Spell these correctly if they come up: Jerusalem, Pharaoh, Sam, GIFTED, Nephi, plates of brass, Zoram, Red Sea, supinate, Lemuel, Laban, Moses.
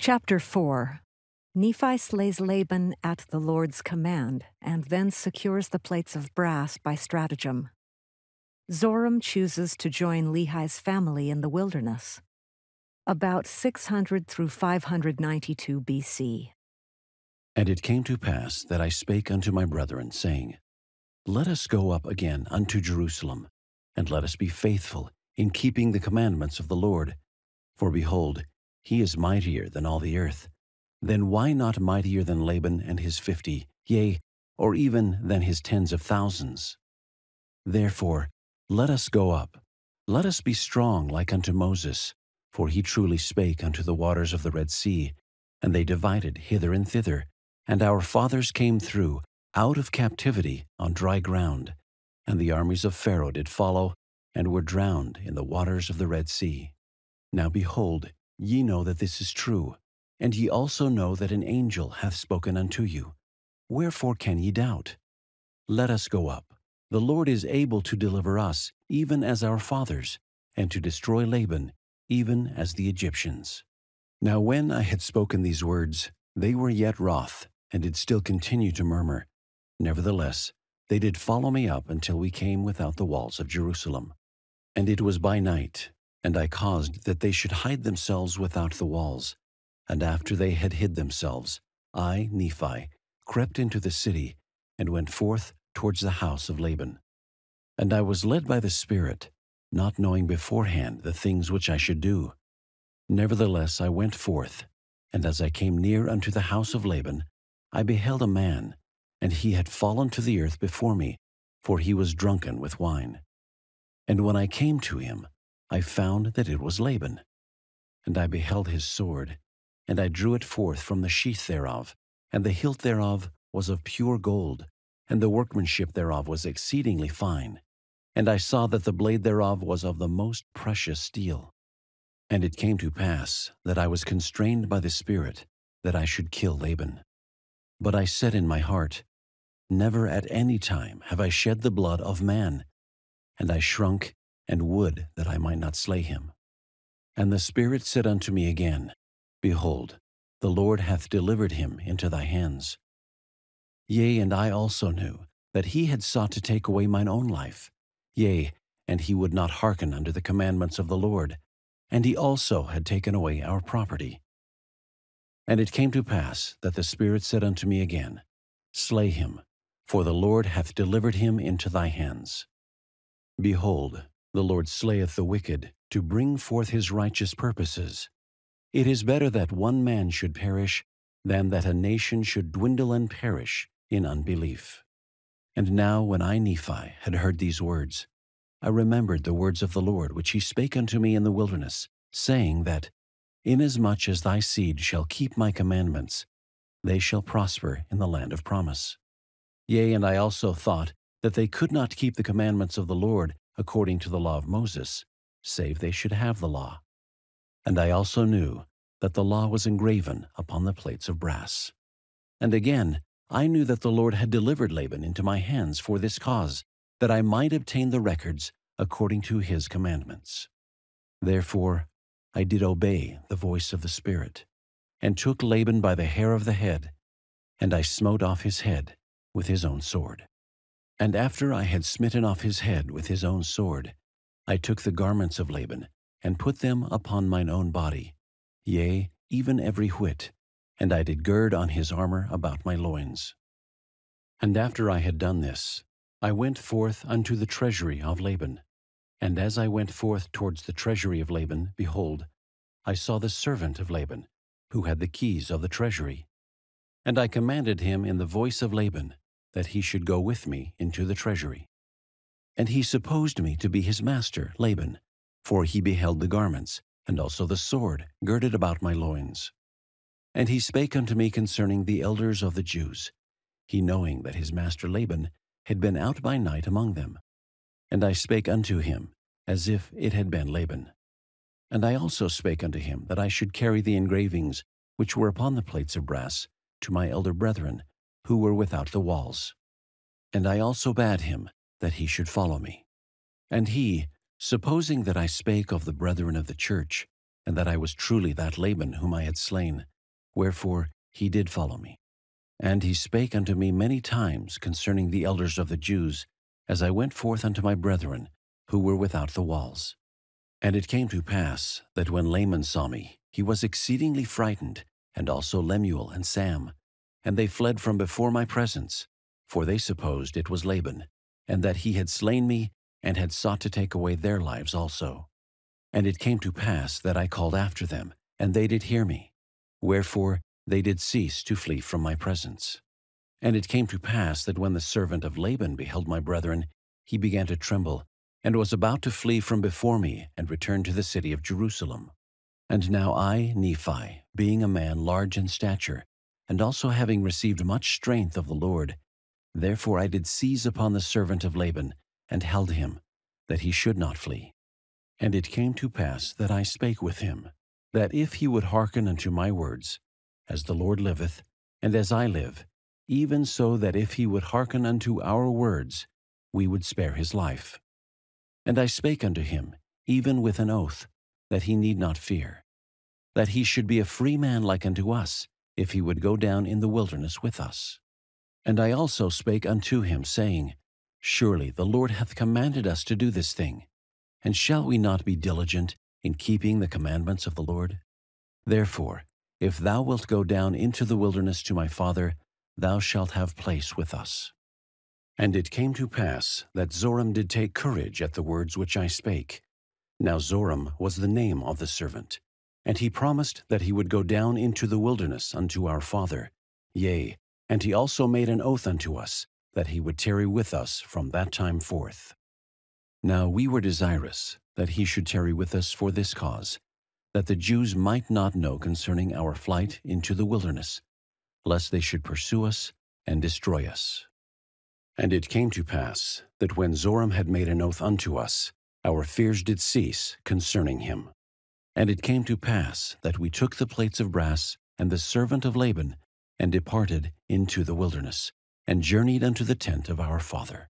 Chapter 4. Nephi slays Laban at the Lord's command, and then secures the plates of brass by stratagem. Zoram chooses to join Lehi's family in the wilderness. About 600 through 592 BC. And it came to pass that I spake unto my brethren, saying, Let us go up again unto Jerusalem, and let us be faithful in keeping the commandments of the Lord. For behold, he is mightier than all the earth. Then why not mightier than Laban and his 50, yea, or even than his tens of thousands? Therefore, let us go up, let us be strong like unto Moses, for he truly spake unto the waters of the Red Sea, and they divided hither and thither, and our fathers came through, out of captivity, on dry ground, and the armies of Pharaoh did follow, and were drowned in the waters of the Red Sea. Now behold, ye know that this is true, and ye also know that an angel hath spoken unto you. Wherefore can ye doubt? Let us go up. The Lord is able to deliver us, even as our fathers, and to destroy Laban, even as the Egyptians. Now when I had spoken these words, they were yet wroth, and did still continue to murmur. Nevertheless, they did follow me up until we came without the walls of Jerusalem. And it was by night, and I caused that they should hide themselves without the walls. And after they had hid themselves, I, Nephi, crept into the city, and went forth towards the house of Laban. And I was led by the Spirit, not knowing beforehand the things which I should do. Nevertheless I went forth, and as I came near unto the house of Laban, I beheld a man, and he had fallen to the earth before me, for he was drunken with wine. And when I came to him, I found that it was Laban. And I beheld his sword, and I drew it forth from the sheath thereof, and the hilt thereof was of pure gold, and the workmanship thereof was exceedingly fine. And I saw that the blade thereof was of the most precious steel. And it came to pass that I was constrained by the Spirit that I should kill Laban. But I said in my heart, Never at any time have I shed the blood of man. And I shrunk, and would that I might not slay him. And the Spirit said unto me again, Behold, the Lord hath delivered him into thy hands. Yea, and I also knew that he had sought to take away mine own life. Yea, and he would not hearken unto the commandments of the Lord, and he also had taken away our property. And it came to pass that the Spirit said unto me again, Slay him, for the Lord hath delivered him into thy hands. Behold, the Lord slayeth the wicked, to bring forth his righteous purposes. It is better that one man should perish, than that a nation should dwindle and perish in unbelief. And now when I, Nephi, had heard these words, I remembered the words of the Lord which he spake unto me in the wilderness, saying that, Inasmuch as thy seed shall keep my commandments, they shall prosper in the land of promise. Yea, and I also thought that they could not keep the commandments of the Lord according to the law of Moses, save they should have the law. And I also knew that the law was engraven upon the plates of brass. And again, I knew that the Lord had delivered Laban into my hands for this cause, that I might obtain the records according to his commandments. Therefore, I did obey the voice of the Spirit, and took Laban by the hair of the head, and I smote off his head with his own sword. And after I had smitten off his head with his own sword, I took the garments of Laban, and put them upon mine own body, yea, even every whit, and I did gird on his armor about my loins. And after I had done this, I went forth unto the treasury of Laban. And as I went forth towards the treasury of Laban, behold, I saw the servant of Laban, who had the keys of the treasury. And I commanded him in the voice of Laban, that he should go with me into the treasury. And he supposed me to be his master, Laban, for he beheld the garments, and also the sword, girded about my loins. And he spake unto me concerning the elders of the Jews, he knowing that his master Laban had been out by night among them. And I spake unto him, as if it had been Laban. And I also spake unto him that I should carry the engravings, which were upon the plates of brass, to my elder brethren, who were without the walls. And I also bade him that he should follow me. And he, supposing that I spake of the brethren of the church, and that I was truly that Laban whom I had slain. Wherefore he did follow me. And he spake unto me many times concerning the elders of the Jews, as I went forth unto my brethren, who were without the walls. And it came to pass, that when Laban saw me, he was exceedingly frightened, and also Lemuel and Sam. And they fled from before my presence, for they supposed it was Laban, and that he had slain me, and had sought to take away their lives also. And it came to pass that I called after them, and they did hear me. Wherefore they did cease to flee from my presence. And it came to pass that when the servant of Laban beheld my brethren, he began to tremble, and was about to flee from before me, and return to the city of Jerusalem. And now I, Nephi, being a man large in stature, and also having received much strength of the Lord, therefore I did seize upon the servant of Laban, and held him, that he should not flee. And it came to pass that I spake with him, that if he would hearken unto my words, as the Lord liveth, and as I live, even so that if he would hearken unto our words, we would spare his life. And I spake unto him, even with an oath, that he need not fear, that he should be a free man like unto us, if he would go down in the wilderness with us. And I also spake unto him, saying, Surely the Lord hath commanded us to do this thing, and shall we not be diligent in keeping the commandments of the Lord? Therefore, if thou wilt go down into the wilderness to my father, thou shalt have place with us. And it came to pass that Zoram did take courage at the words which I spake. Now Zoram was the name of the servant, and he promised that he would go down into the wilderness unto our father. Yea, and he also made an oath unto us, that he would tarry with us from that time forth. Now we were desirous that he should tarry with us for this cause, that the Jews might not know concerning our flight into the wilderness, lest they should pursue us and destroy us. And it came to pass, that when Zoram had made an oath unto us, our fears did cease concerning him. And it came to pass, that we took the plates of brass and the servant of Laban, and departed into the wilderness, and journeyed unto the tent of our father.